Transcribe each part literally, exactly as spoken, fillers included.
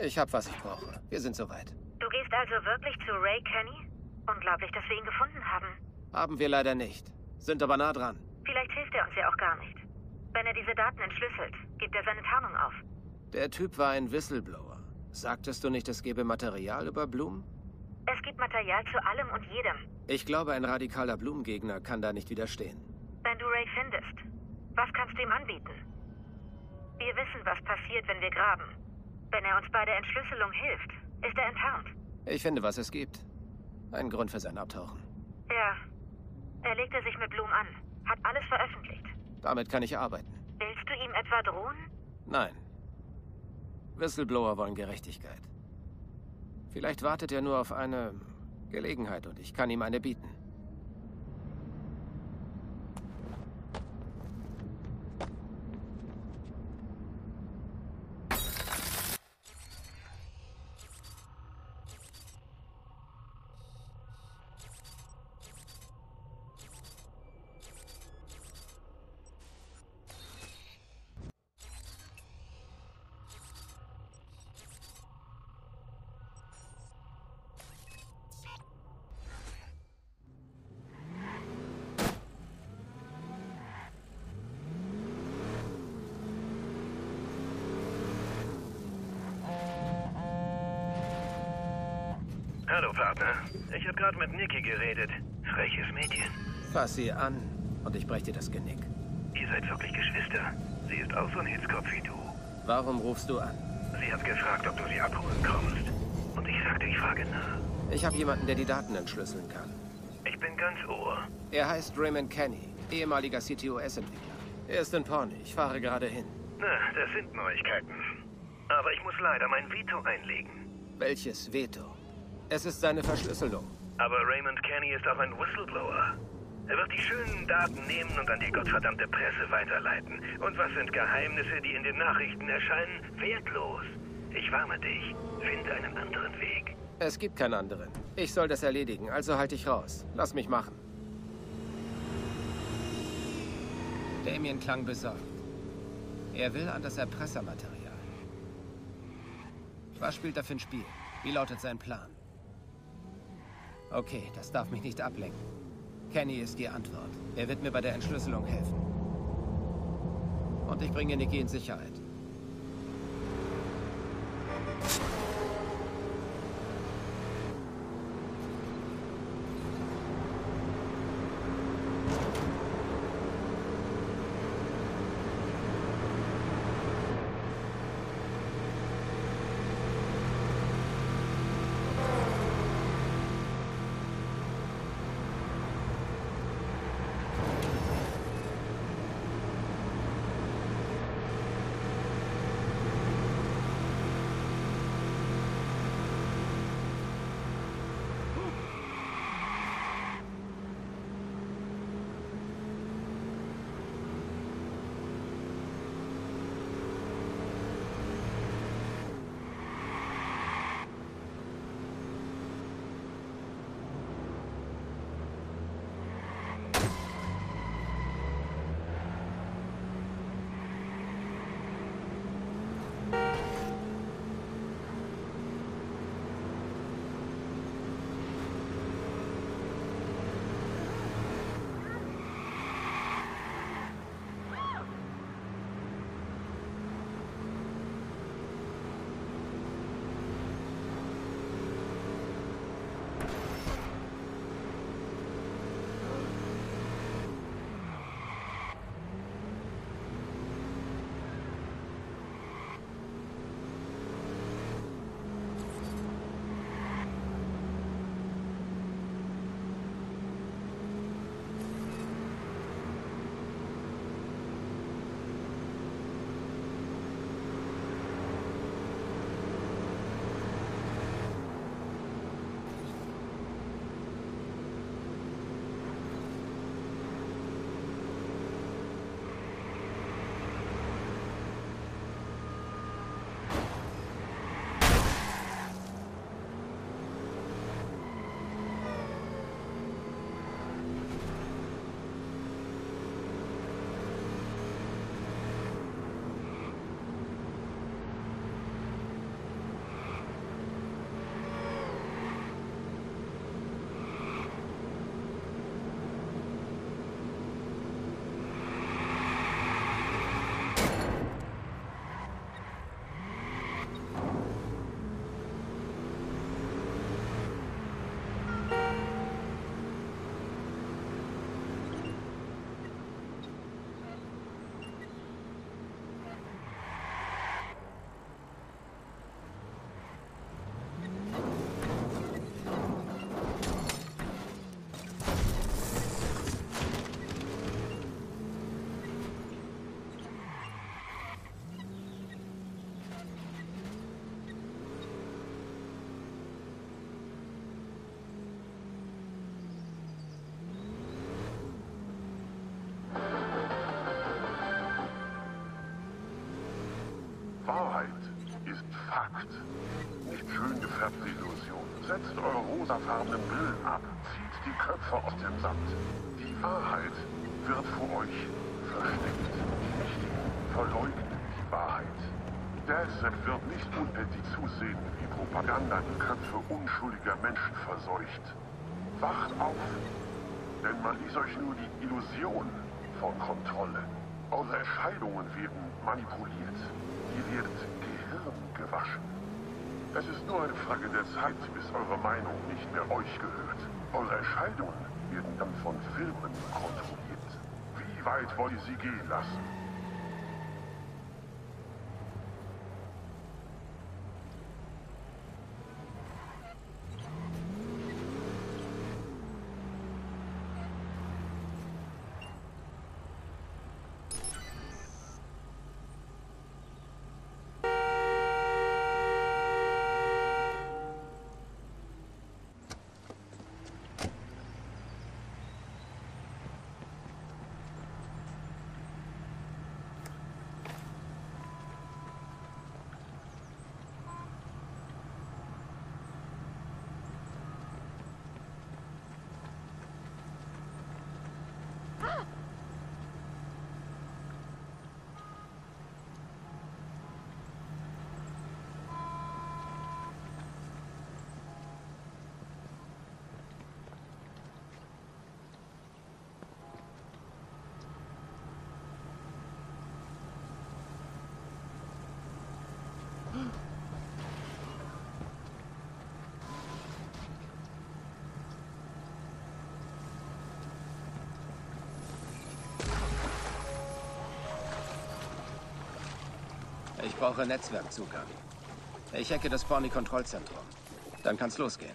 Ich hab, was ich brauche. Wir sind soweit. Du gehst also wirklich zu Ray Kenney? Unglaublich, dass wir ihn gefunden haben. Haben wir leider nicht. Sind aber nah dran. Vielleicht hilft er uns ja auch gar nicht. Wenn er diese Daten entschlüsselt, gibt er seine Tarnung auf. Der Typ war ein Whistleblower. Sagtest du nicht, es gäbe Material über Blume? Es gibt Material zu allem und jedem. Ich glaube, ein radikaler Blumengegner kann da nicht widerstehen. Wenn du Ray findest, was kannst du ihm anbieten? Wir wissen, was passiert, wenn wir graben. Wenn er uns bei der Entschlüsselung hilft, ist er enttarnt. Ich finde, was es gibt. Ein Grund für sein Abtauchen. Ja. Er legte sich mit Blume an. Hat alles veröffentlicht. Damit kann ich arbeiten. Willst du ihm etwa drohen? Nein. Whistleblower wollen Gerechtigkeit. Vielleicht wartet er nur auf eine Gelegenheit und ich kann ihm eine bieten. Hallo, Partner. Ich habe gerade mit Niki geredet. Freches Mädchen. Fass sie an und ich breche dir das Genick. Ihr seid wirklich Geschwister. Sie ist auch so ein Hitzkopf wie du. Warum rufst du an? Sie hat gefragt, ob du sie abholen kommst. Und ich sagte, ich frage nach. Ich habe jemanden, der die Daten entschlüsseln kann. Ich bin ganz Ohr. Er heißt Raymond Kenney, ehemaliger C T O S-Entwickler. Er ist in Pawnee. Ich fahre gerade hin. Na, das sind Neuigkeiten. Aber ich muss leider mein Veto einlegen. Welches Veto? Es ist seine Verschlüsselung. Aber Raymond Kenney ist auch ein Whistleblower. Er wird die schönen Daten nehmen und an die gottverdammte Presse weiterleiten. Und was sind Geheimnisse, die in den Nachrichten erscheinen? Wertlos. Ich warne dich. Finde einen anderen Weg. Es gibt keinen anderen. Ich soll das erledigen, also halte ich raus. Lass mich machen. Damien klang besorgt. Er will an das Erpressermaterial. Was spielt da für ein Spiel? Wie lautet sein Plan? Okay, das darf mich nicht ablenken. Kenney ist die Antwort. Er wird mir bei der Entschlüsselung helfen. Und ich bringe Niki in Sicherheit. Wahrheit ist Fakt, nicht schön gefärbte Illusion. Setzt eure rosafarbenen Brillen ab, zieht die Köpfe aus dem Sand. Die Wahrheit wird vor euch versteckt. Nicht verleugnet die Wahrheit. Deshalb wird nicht unbändig zusehen, wie Propaganda die Köpfe unschuldiger Menschen verseucht. Wacht auf, denn man ließ euch nur die Illusion von Kontrolle. Eure Entscheidungen werden manipuliert. Ihr werdet gehirngewaschen. Es ist nur eine Frage der Zeit, bis eure Meinung nicht mehr euch gehört. Eure Entscheidungen werden dann von Filmen kontrolliert. Wie weit wollt ihr sie gehen lassen? Ich brauche Netzwerkzugang. Ich hacke das Pawnee-Kontrollzentrum. Dann kann's losgehen.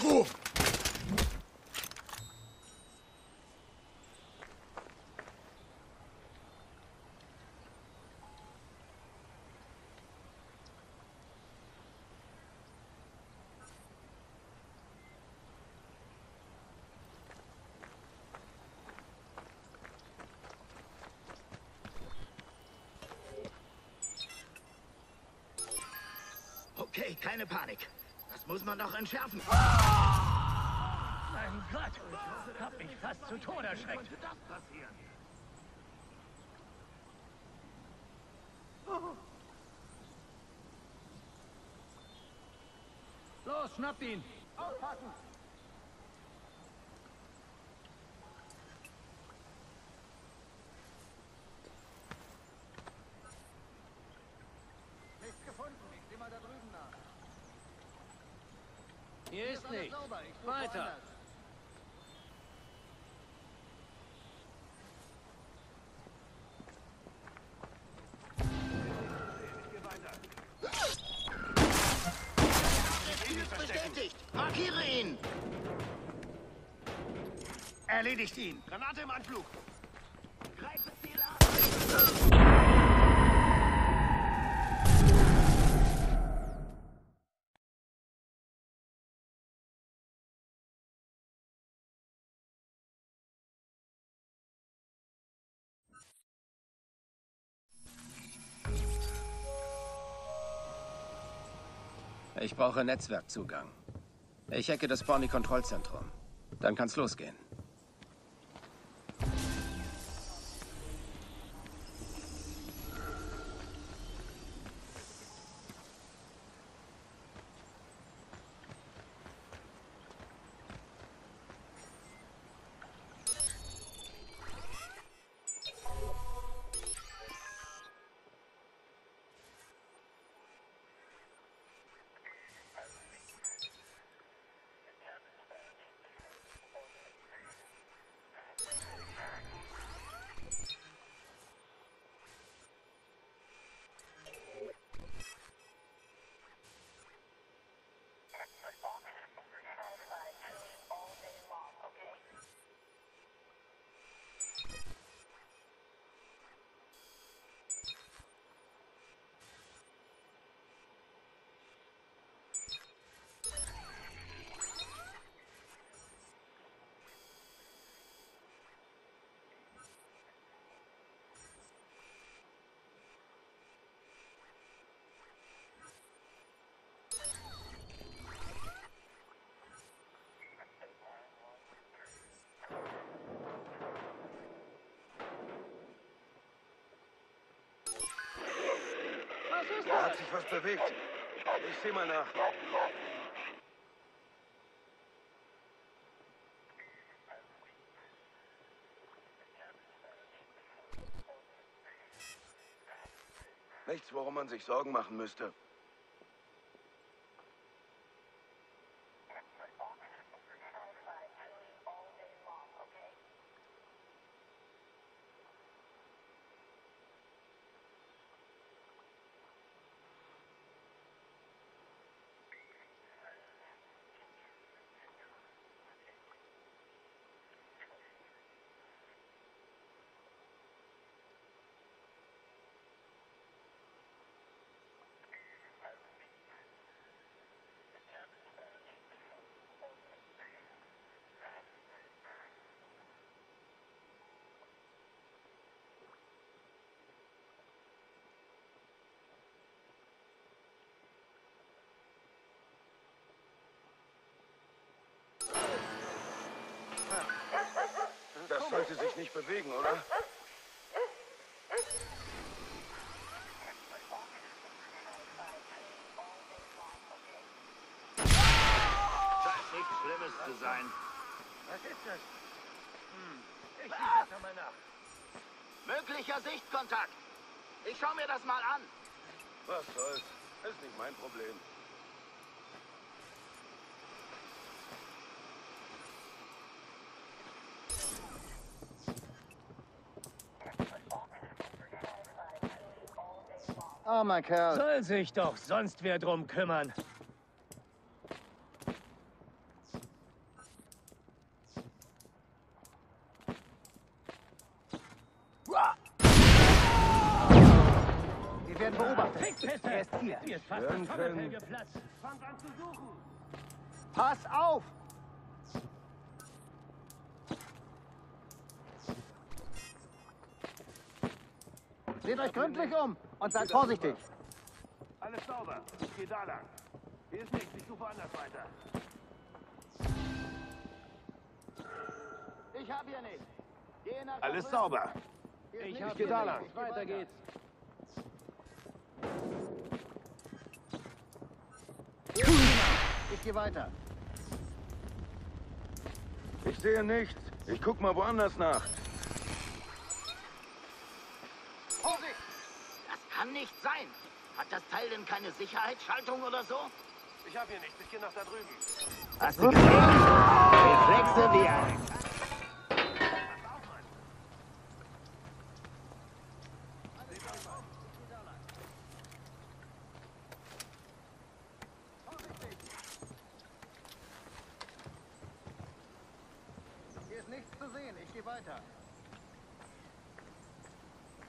Oh! keine Panik. Das muss man doch entschärfen. Ah! Mein Gott, ich hab mich fast zu Tode erschreckt. Das passieren? Los, schnappt ihn! Aufpassen! Nichts gefunden, ich sehe mal da drüben nach. Hier ist nichts. Weiter! Markiere ihn! Erledigt ihn! Granate im Anflug! Greife Ziel an! Ich brauche Netzwerkzugang. Ich hacke das Pawnee-Kontrollzentrum. Dann kann's losgehen. Da hat sich was bewegt. Ich seh mal nach. Nichts, worum man sich Sorgen machen müsste. Das sollte sich nicht bewegen, oder? Scheint nichts Schlimmes zu sein. Was ist das? Hm. Ich schieße das einmal nach. Möglicher Sichtkontakt. Ich schau mir das mal an. Was soll's? Ist nicht mein Problem. Armer Kerl. Soll sich doch sonst wer drum kümmern. Wir werden beobachtet. Er ist hier. Hier ist fast ein Trommelfell geplatzt. Fangt an zu suchen. Pass auf! Seht euch gründlich um und seid vorsichtig. Alles sauber. Geht da lang. Hier ist nichts, ich suche anders weiter. Ich hab hier nichts. Geh nach Alles sauber. Ich hab hier da lang. Weiter geht's. Ich geh weiter. Ich sehe nichts. Ich guck mal woanders nach. Vorsicht! Das kann nicht sein. Hat das Teil denn keine Sicherheitsschaltung oder so? Ich hab hier nichts. Ich geh nach da drüben. Hast du gesehen? Reflexe wie ein...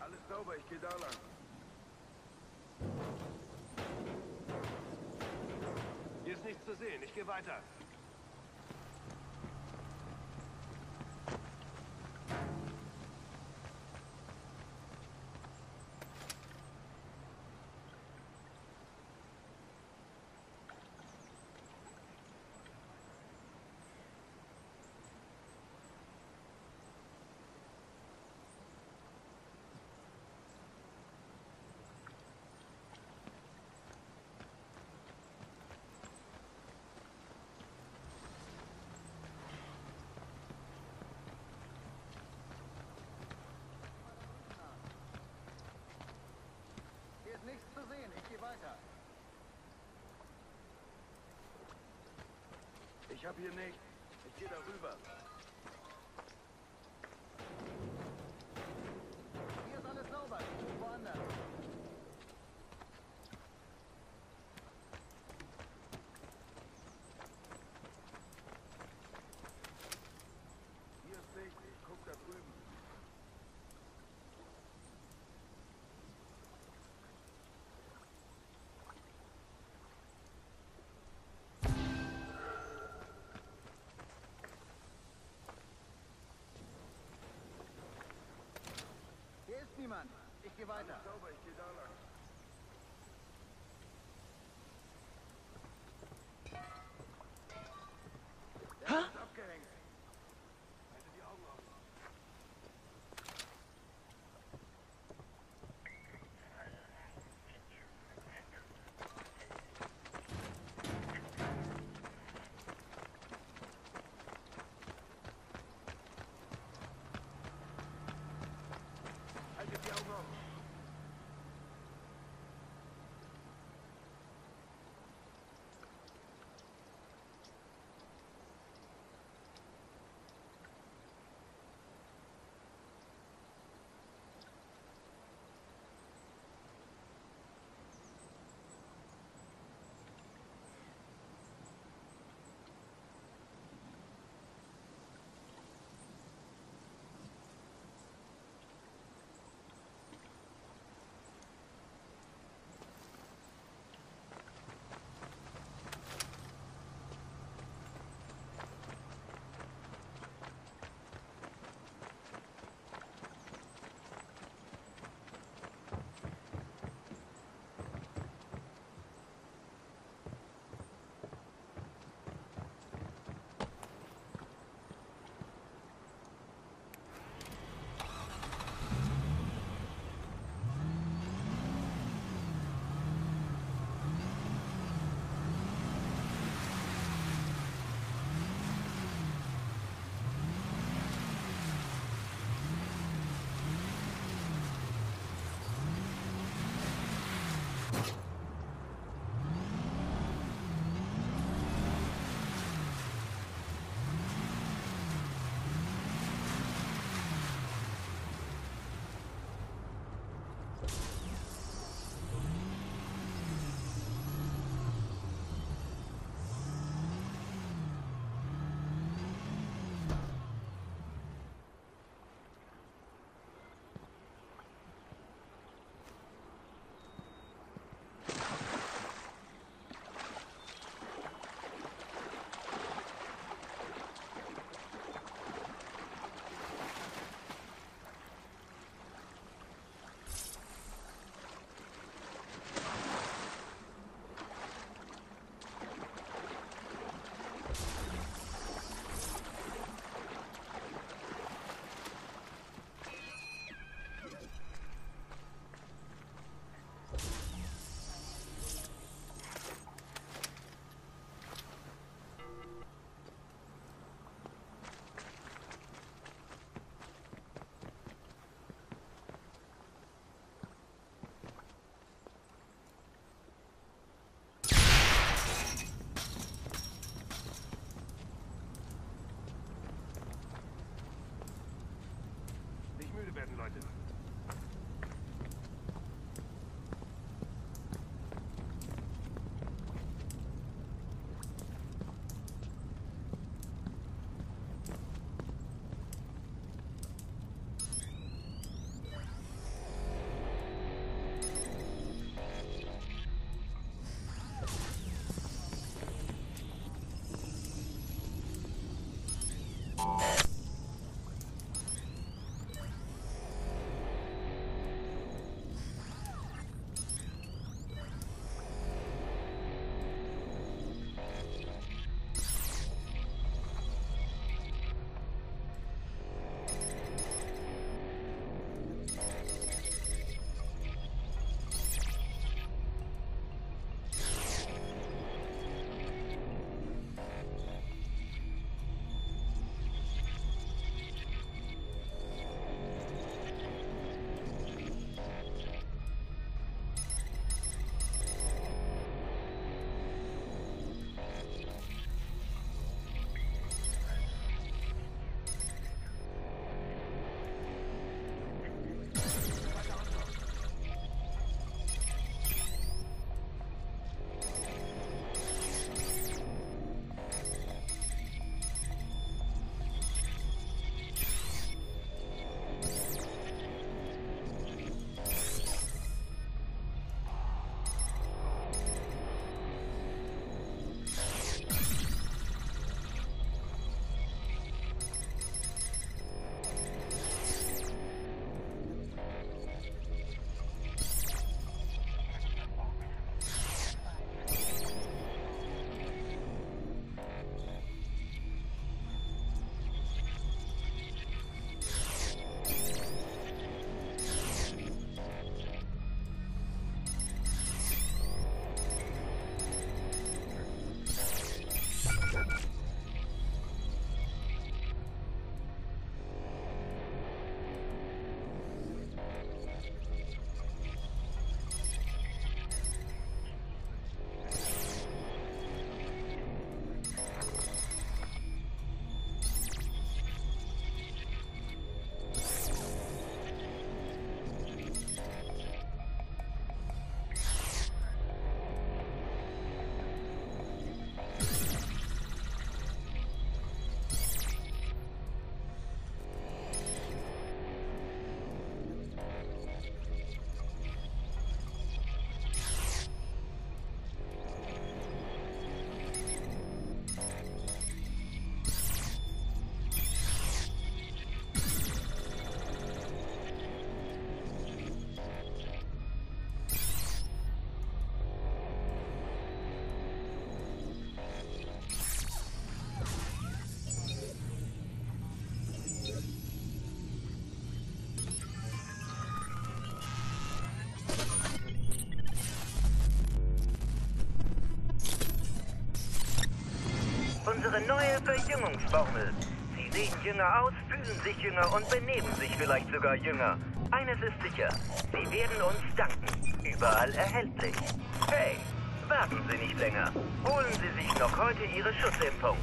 Alles sauber, ich gehe da lang. Hier ist nichts zu sehen, ich gehe weiter. Nichts zu sehen, ich gehe weiter. Ich habe hier nichts. Ich gehe darüber. Hier ist alles sauber. Ich bin woanders. Hier ist nichts. Ich guck da drüben. Niemand. Ich gehe weiter. Alles sauber, ich gehe da lang. Der ist abgehängt. Halte die Augen auf. Leute. Unsere neue Verjüngungsformel. Sie sehen jünger aus, fühlen sich jünger und benehmen sich vielleicht sogar jünger. Eines ist sicher, sie werden uns danken. Überall erhältlich. Hey, warten Sie nicht länger. Holen Sie sich noch heute Ihre Schutzimpfung.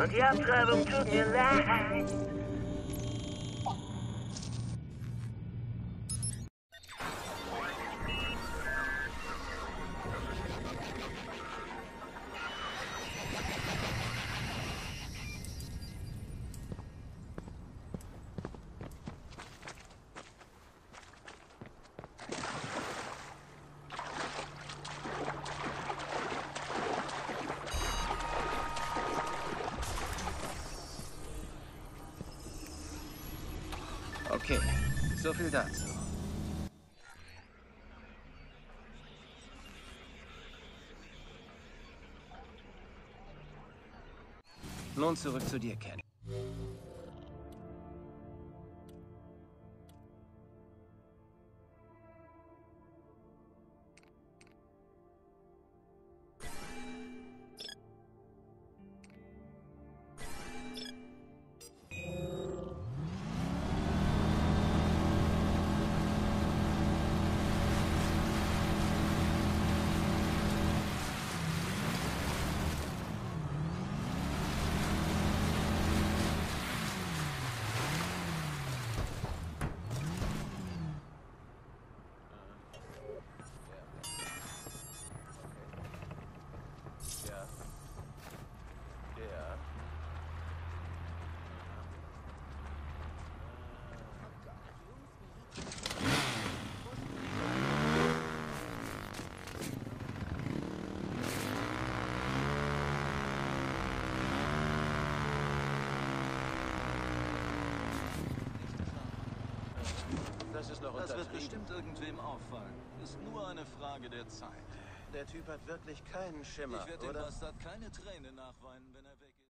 Und die Abtreibung tut mir leid. Okay, so viel dazu. Nun zurück zu dir, Ken. das ist noch Das wird bestimmt irgendwem auffallen. Ist nur eine Frage der Zeit. Der Typ hat wirklich keinen Schimmer, oder? Ich werde dem Bastard keine Träne nachweinen.